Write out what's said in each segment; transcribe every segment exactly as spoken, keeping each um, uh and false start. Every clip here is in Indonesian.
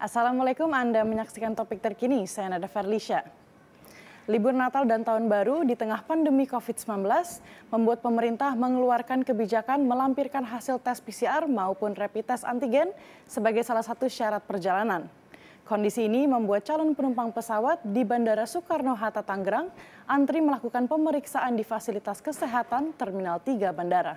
Assalamualaikum, Anda menyaksikan topik terkini, saya Nada Farlisha. Libur Natal dan Tahun Baru di tengah pandemi covid sembilan belas membuat pemerintah mengeluarkan kebijakan melampirkan hasil tes P C R maupun Rapid Test Antigen sebagai salah satu syarat perjalanan. Kondisi ini membuat calon penumpang pesawat di Bandara Soekarno-Hatta, Tangerang antri melakukan pemeriksaan di fasilitas kesehatan Terminal tiga Bandara.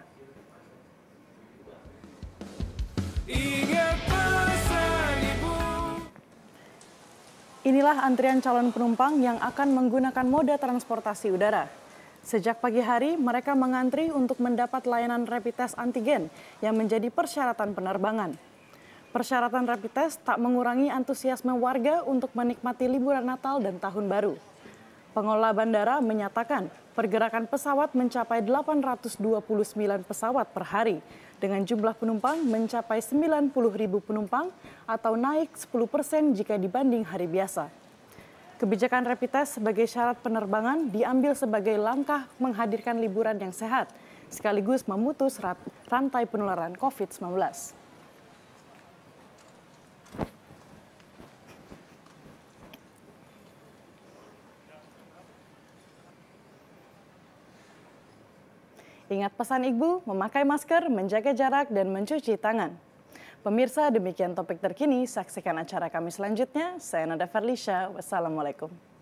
Inilah antrian calon penumpang yang akan menggunakan moda transportasi udara. Sejak pagi hari, mereka mengantri untuk mendapat layanan rapid test antigen yang menjadi persyaratan penerbangan. Persyaratan rapid test tak mengurangi antusiasme warga untuk menikmati liburan Natal dan Tahun Baru. Pengelola bandara menyatakan pergerakan pesawat mencapai delapan ratus dua puluh sembilan pesawat per hari, dengan jumlah penumpang mencapai sembilan puluh ribu penumpang atau naik sepuluh persen jika dibanding hari biasa. Kebijakan rapid test sebagai syarat penerbangan diambil sebagai langkah menghadirkan liburan yang sehat, sekaligus memutus rantai penularan covid sembilan belas. Ingat pesan Ibu, memakai masker, menjaga jarak, dan mencuci tangan. Pemirsa, demikian topik terkini. Saksikan acara kami selanjutnya. Saya Nada Farlisha. Wassalamualaikum.